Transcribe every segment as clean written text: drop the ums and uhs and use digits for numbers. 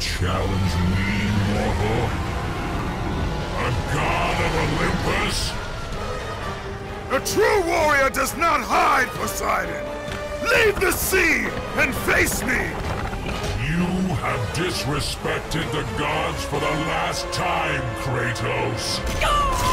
Challenge me, mortal? A god of Olympus? A true warrior does not hide, Poseidon! Leave the sea and face me! You have disrespected the gods for the last time, Kratos! Go!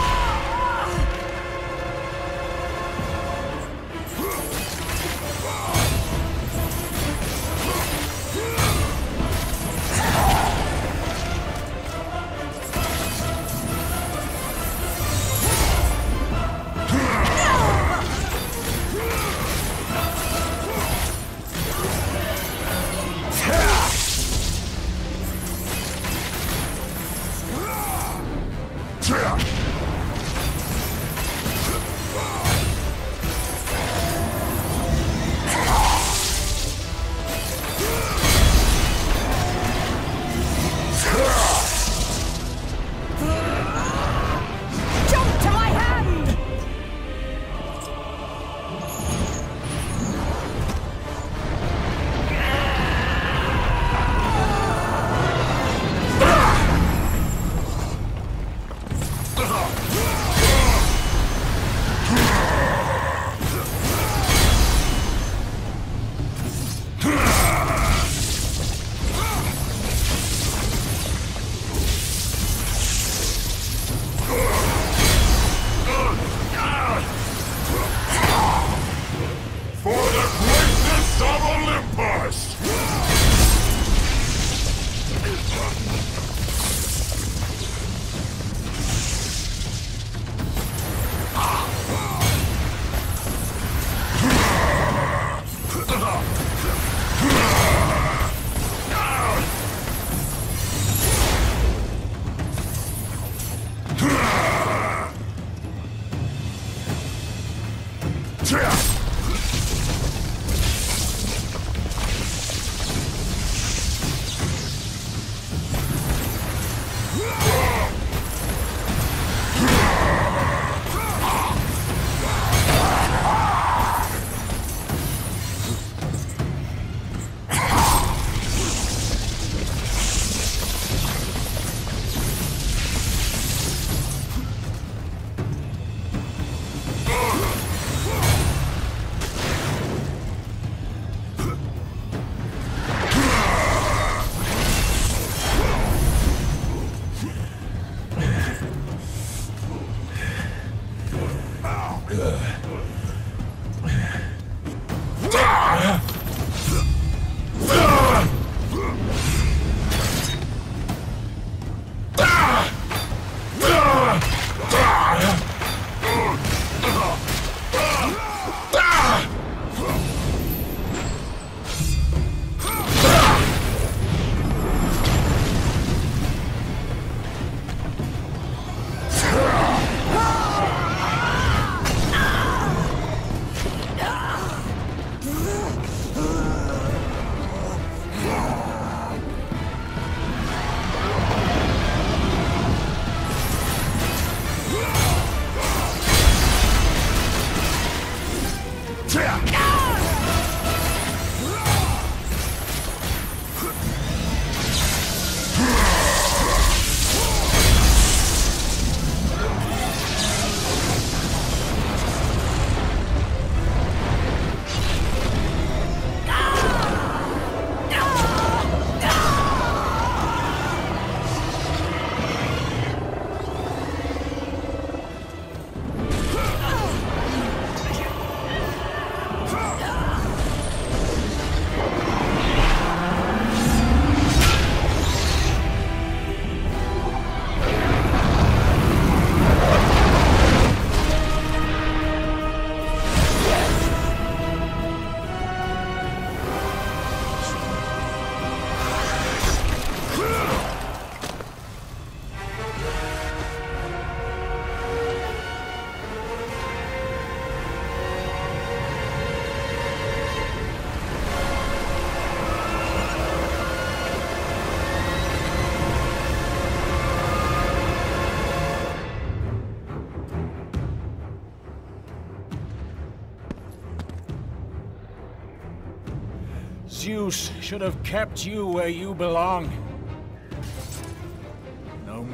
Zeus should have kept you where you belong.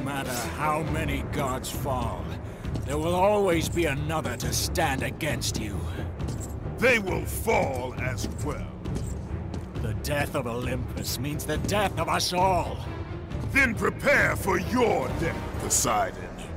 matter how many gods fall, there will always be another to stand against you. They will fall as well. The death of Olympus means the death of us all. Then prepare for your death, Poseidon.